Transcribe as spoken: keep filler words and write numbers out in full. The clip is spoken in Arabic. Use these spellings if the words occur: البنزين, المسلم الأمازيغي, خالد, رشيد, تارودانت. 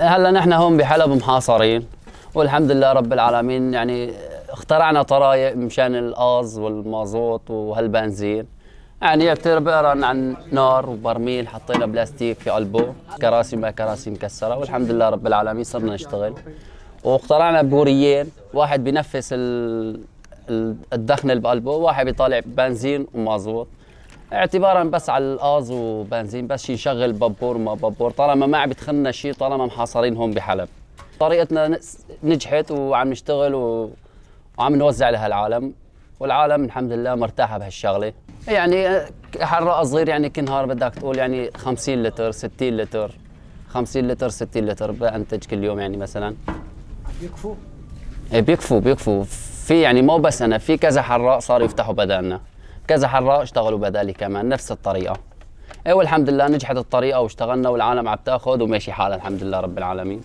هلا نحن هون بحلب محاصرين، والحمد لله رب العالمين. يعني اخترعنا طرايق مشان القاز والمازوت وهالبنزين، يعني يعتبر عن نار وبرميل، حطينا بلاستيك في قلبه، كراسي ما كراسي مكسره، والحمد لله رب العالمين صرنا نشتغل. واخترعنا بوريين، واحد بينفس الدخن اللي بقلبه، واحد بيطالع بنزين ومازوت، اعتبارا بس على القاز وبنزين، بس يشغل بابور ما بابور، طالما ما عم يدخلنا شيء، طالما محاصرين هون بحلب. طريقتنا نجحت وعم نشتغل و... وعم نوزع لها العالم، والعالم الحمد لله مرتاحه بهالشغله. يعني حراق صغير، يعني كل نهار بدك تقول يعني خمسين لتر، ستين لتر، خمسين لتر، ستين لتر بانتج كل يوم. يعني مثلا بيكفوا بيكفوا بيكفوا في، يعني مو بس انا، في كذا حراق صاروا يفتحوا بدالنا، كذا حراق اشتغلوا بدالي كمان نفس الطريقه. اي والحمد لله نجحت الطريقه واشتغلنا، والعالم عم تاخذ وماشي حالها الحمد لله رب العالمين.